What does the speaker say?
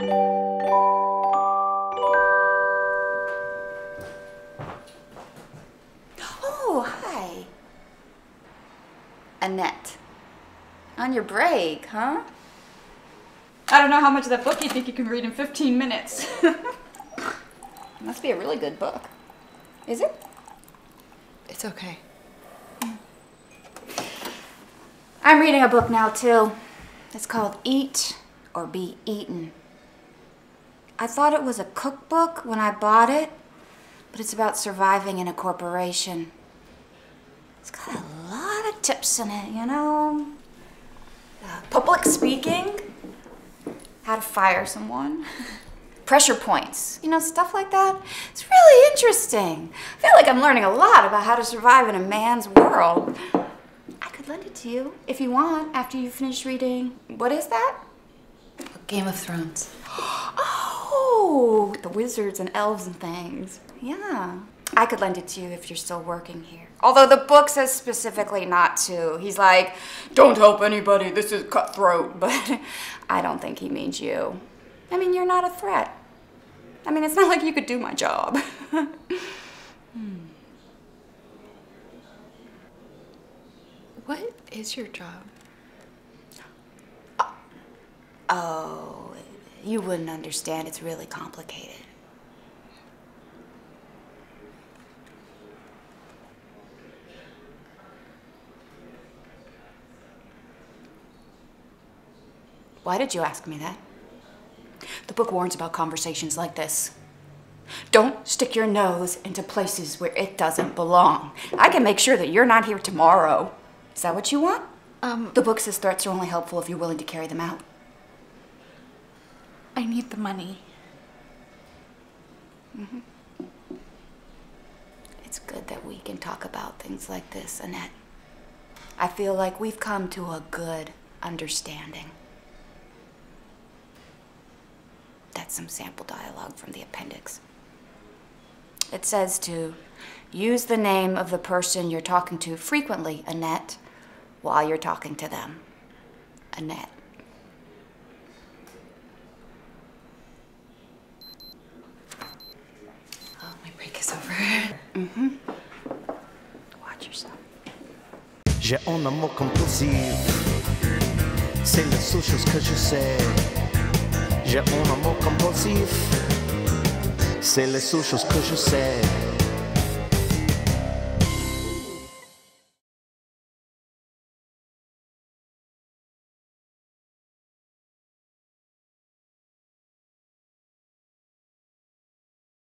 Oh, hi. Annette. On your break, huh? I don't know how much of that book you think you can read in 15 minutes. Must be a really good book. Is it? It's okay. I'm reading a book now, too. It's called Eat or Be Eaten. I thought it was a cookbook when I bought it, but it's about surviving in a corporation. It's got a lot of tips in it, you know? Public speaking, how to fire someone, pressure points, you know, stuff like that. It's really interesting. I feel like I'm learning a lot about how to survive in a man's world. I could lend it to you if you want after you finish reading. What is that? Game of Thrones. Oh, the wizards and elves and things. Yeah. I could lend it to you if you're still working here. Although the book says specifically not to. He's like, don't help anybody, this is cutthroat. But I don't think he means you. I mean, you're not a threat. I mean, it's not like you could do my job. What is your job? Oh, you wouldn't understand. It's really complicated. Why did you ask me that? The book warns about conversations like this. Don't stick your nose into places where it doesn't belong. I can make sure that you're not here tomorrow. Is that what you want? The book says threats are only helpful if you're willing to carry them out. I need the money. Mm-hmm. It's good that we can talk about things like this, Annette. I feel like we've come to a good understanding. That's some sample dialogue from the appendix. It says to use the name of the person you're talking to frequently, Annette, while you're talking to them. Annette. Oh, my break is over. Mm-hmm. Watch yourself. J'ai un amour compulsif. C'est la seule chose que je sais. J'ai un amour compulsif. C'est les seules choses que je sais.